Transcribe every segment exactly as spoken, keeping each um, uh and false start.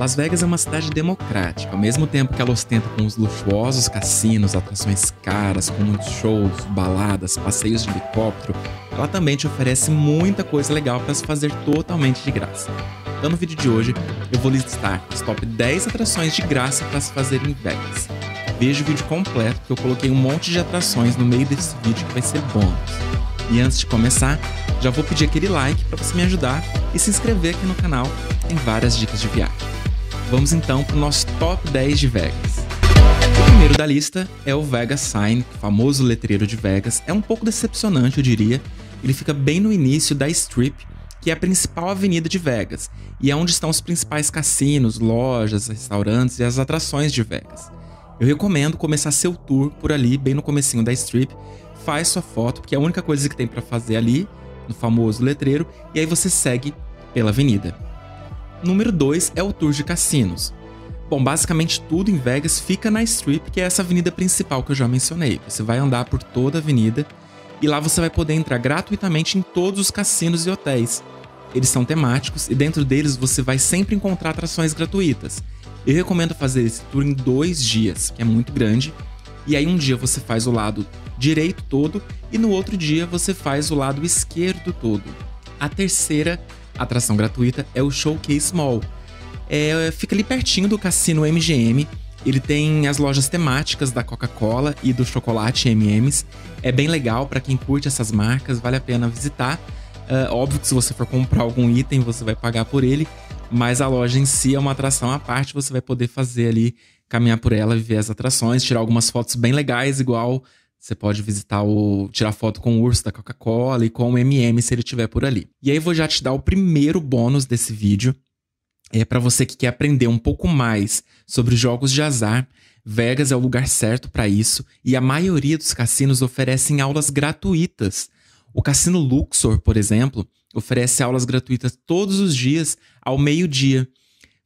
Las Vegas é uma cidade democrática, ao mesmo tempo que ela ostenta com os luxuosos cassinos, atrações caras, com muitos shows, baladas, passeios de helicóptero, ela também te oferece muita coisa legal para se fazer totalmente de graça. Então no vídeo de hoje eu vou listar os top dez atrações de graça para se fazer em Vegas. Veja o vídeo completo que eu coloquei um monte de atrações no meio desse vídeo que vai ser bônus. E antes de começar, já vou pedir aquele like para você me ajudar e se inscrever aqui no canal, tem várias dicas de viagem. Vamos então para o nosso top dez de Vegas. O primeiro da lista é o Vegas Sign, o famoso letreiro de Vegas. É um pouco decepcionante, eu diria. Ele fica bem no início da Strip, que é a principal avenida de Vegas, e é onde estão os principais cassinos, lojas, restaurantes e as atrações de Vegas. Eu recomendo começar seu tour por ali, bem no comecinho da Strip. Faz sua foto, porque é a única coisa que tem para fazer ali, no famoso letreiro, e aí você segue pela avenida. Número dois é o tour de cassinos. Bom, basicamente tudo em Vegas fica na Strip, que é essa avenida principal que eu já mencionei. Você vai andar por toda a avenida e lá você vai poder entrar gratuitamente em todos os cassinos e hotéis. Eles são temáticos e dentro deles você vai sempre encontrar atrações gratuitas. Eu recomendo fazer esse tour em dois dias, que é muito grande, e aí um dia você faz o lado direito todo e no outro dia você faz o lado esquerdo todo. A terceira atração gratuita é o Showcase Mall. É, fica ali pertinho do cassino M G M, ele tem as lojas temáticas da Coca-Cola e do chocolate M e M's. É bem legal para quem curte essas marcas, vale a pena visitar. Uh, óbvio que se você for comprar algum item você vai pagar por ele, mas a loja em si é uma atração à parte, você vai poder fazer ali, caminhar por ela, ver as atrações, tirar algumas fotos bem legais, igual... Você pode visitar o... tirar foto com o urso da Coca-Cola e com o M e M se ele estiver por ali. E aí vou já te dar o primeiro bônus desse vídeo. É para você que quer aprender um pouco mais sobre jogos de azar. Vegas é o lugar certo para isso. E a maioria dos cassinos oferecem aulas gratuitas. O cassino Luxor, por exemplo, oferece aulas gratuitas todos os dias ao meio-dia.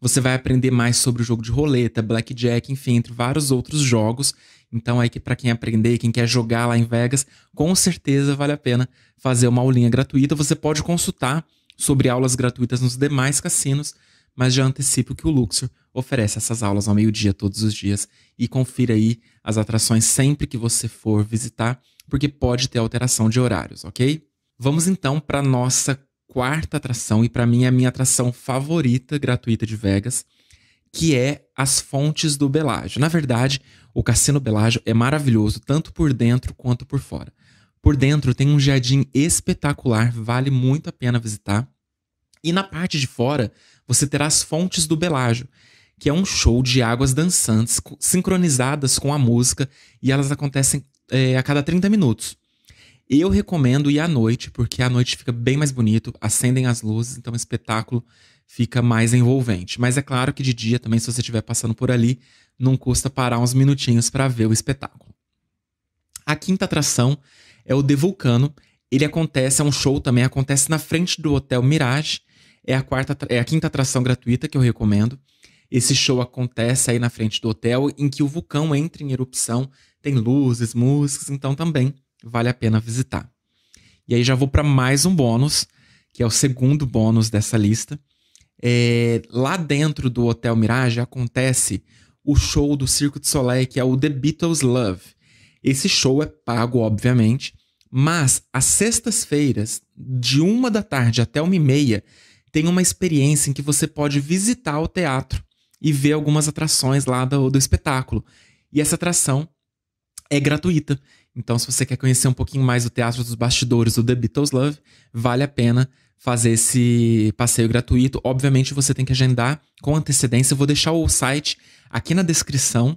Você vai aprender mais sobre o jogo de roleta, blackjack, enfim, entre vários outros jogos. Então, aí, para quem aprender, quem quer jogar lá em Vegas, com certeza vale a pena fazer uma aulinha gratuita. Você pode consultar sobre aulas gratuitas nos demais cassinos, mas já antecipo que o Luxor oferece essas aulas ao meio-dia todos os dias. E confira aí as atrações sempre que você for visitar, porque pode ter alteração de horários, ok? Vamos então para a nossa quarta atração, e para mim é a minha atração favorita gratuita de Vegas, que é as Fontes do Bellagio. Na verdade, o Cassino Bellagio é maravilhoso, tanto por dentro quanto por fora. Por dentro tem um jardim espetacular, vale muito a pena visitar. E na parte de fora, você terá as Fontes do Bellagio, que é um show de águas dançantes, sincronizadas com a música, e elas acontecem é, a cada trinta minutos. Eu recomendo ir à noite, porque à noite fica bem mais bonito, acendem as luzes, então o espetáculo fica mais envolvente. Mas é claro que de dia também, se você estiver passando por ali, não custa parar uns minutinhos para ver o espetáculo. A quinta atração é o The Vulcano. Ele acontece, é um show também, acontece na frente do Hotel Mirage. É a, quarta, é a quinta atração gratuita que eu recomendo. Esse show acontece aí na frente do hotel, em que o vulcão entra em erupção, tem luzes, músicas, então também vale a pena visitar. E aí já vou para mais um bônus, que é o segundo bônus dessa lista. É, lá dentro do Hotel Mirage acontece o show do Cirque du Soleil, que é o The Beatles Love. Esse show é pago, obviamente, mas às sextas-feiras, de uma da tarde até uma e meia, tem uma experiência em que você pode visitar o teatro e ver algumas atrações lá do, do espetáculo. E essa atração é gratuita. Então, se você quer conhecer um pouquinho mais do teatro dos bastidores do The Beatles Love, vale a pena fazer esse passeio gratuito. Obviamente, você tem que agendar com antecedência. Eu vou deixar o site aqui na descrição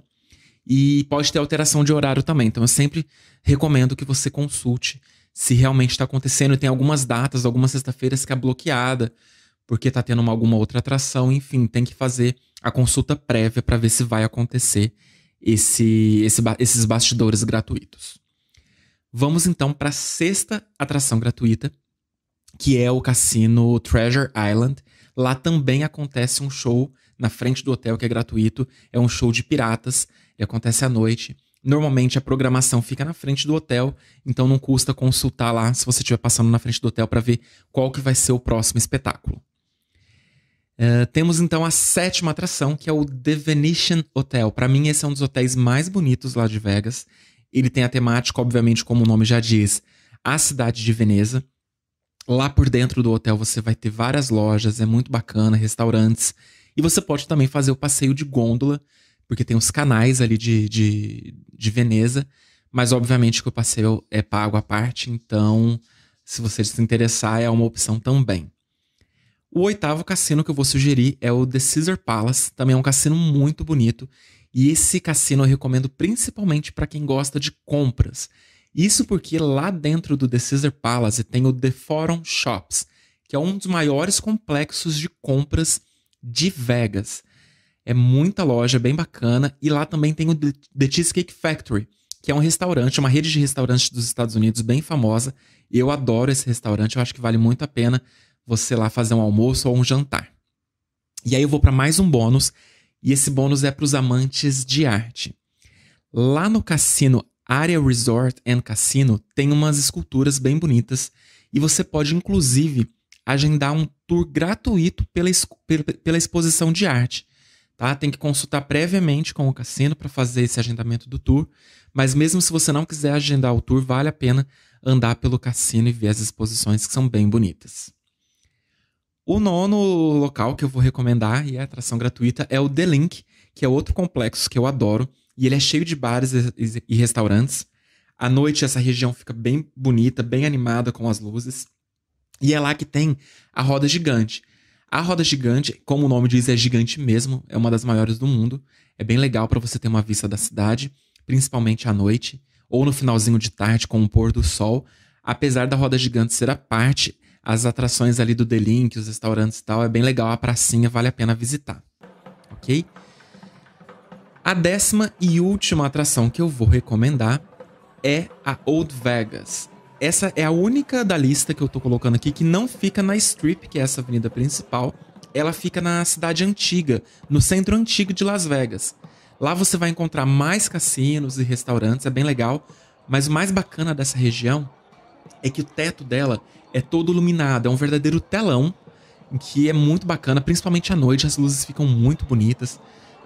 e pode ter alteração de horário também. Então, eu sempre recomendo que você consulte se realmente está acontecendo. E tem algumas datas, algumas sexta-feiras que é bloqueada porque está tendo uma, alguma outra atração. Enfim, tem que fazer a consulta prévia para ver se vai acontecer esse, esse, esses bastidores gratuitos. Vamos então para a sexta atração gratuita, que é o cassino Treasure Island. Lá também acontece um show na frente do hotel que é gratuito. É um show de piratas, ele acontece à noite. Normalmente a programação fica na frente do hotel, então não custa consultar lá se você estiver passando na frente do hotel para ver qual que vai ser o próximo espetáculo. Uh, temos então a sétima atração, que é o The Venetian Hotel. Para mim, esse é um dos hotéis mais bonitos lá de Vegas. Ele tem a temática, obviamente, como o nome já diz, a cidade de Veneza. Lá por dentro do hotel você vai ter várias lojas, é muito bacana, restaurantes. E você pode também fazer o passeio de gôndola, porque tem os canais ali de, de, de Veneza. Mas, obviamente, que o passeio é pago à parte, então, se você se interessar, é uma opção também. O oitavo cassino que eu vou sugerir é o The Caesar Palace. Também é um cassino muito bonito. E esse cassino eu recomendo principalmente para quem gosta de compras. Isso porque lá dentro do The Caesar Palace tem o The Forum Shops, que é um dos maiores complexos de compras de Vegas. É muita loja, bem bacana. E lá também tem o The Cheesecake Factory, que é um restaurante, uma rede de restaurantes dos Estados Unidos bem famosa. Eu adoro esse restaurante, eu acho que vale muito a pena você lá fazer um almoço ou um jantar. E aí eu vou para mais um bônus, e esse bônus é para os amantes de arte. Lá no cassino Aria Resort and Casino tem umas esculturas bem bonitas, e você pode inclusive agendar um tour gratuito pela, pela exposição de arte. Tá? Tem que consultar previamente com o cassino para fazer esse agendamento do tour, mas mesmo se você não quiser agendar o tour, vale a pena andar pelo cassino e ver as exposições, que são bem bonitas. O nono local que eu vou recomendar, e é atração gratuita, é o The Link, que é outro complexo que eu adoro, e ele é cheio de bares e restaurantes. À noite essa região fica bem bonita, bem animada com as luzes, e é lá que tem a Roda Gigante. A Roda Gigante, como o nome diz, é gigante mesmo, é uma das maiores do mundo. É bem legal para você ter uma vista da cidade, principalmente à noite, ou no finalzinho de tarde com o pôr do sol. Apesar da Roda Gigante ser à parte, as atrações ali do The Link, os restaurantes e tal, é bem legal, a pracinha vale a pena visitar, ok? A décima e última atração que eu vou recomendar é a Old Vegas. Essa é a única da lista que eu tô colocando aqui que não fica na Strip, que é essa avenida principal. Ela fica na cidade antiga, no centro antigo de Las Vegas. Lá você vai encontrar mais cassinos e restaurantes, é bem legal. Mas o mais bacana dessa região é que o teto dela é todo iluminado. É um verdadeiro telão, que é muito bacana, principalmente à noite. As luzes ficam muito bonitas.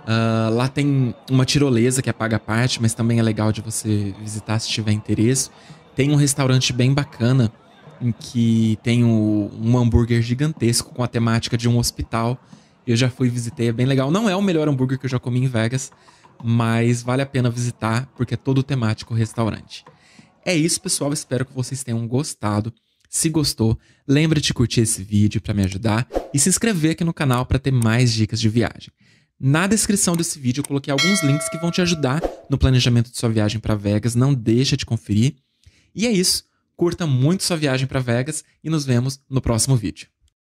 Uh, lá tem uma tirolesa que é paga à parte, mas também é legal de você visitar se tiver interesse. Tem um restaurante bem bacana, em que tem o, um hambúrguer gigantesco com a temática de um hospital. Eu já fui e visitei, é bem legal. Não é o melhor hambúrguer que eu já comi em Vegas, mas vale a pena visitar, porque é todo temático o restaurante. É isso, pessoal. Espero que vocês tenham gostado. Se gostou, lembre de curtir esse vídeo para me ajudar e se inscrever aqui no canal para ter mais dicas de viagem. Na descrição desse vídeo eu coloquei alguns links que vão te ajudar no planejamento de sua viagem para Vegas. Não deixa de conferir. E é isso, curta muito sua viagem para Vegas e nos vemos no próximo vídeo.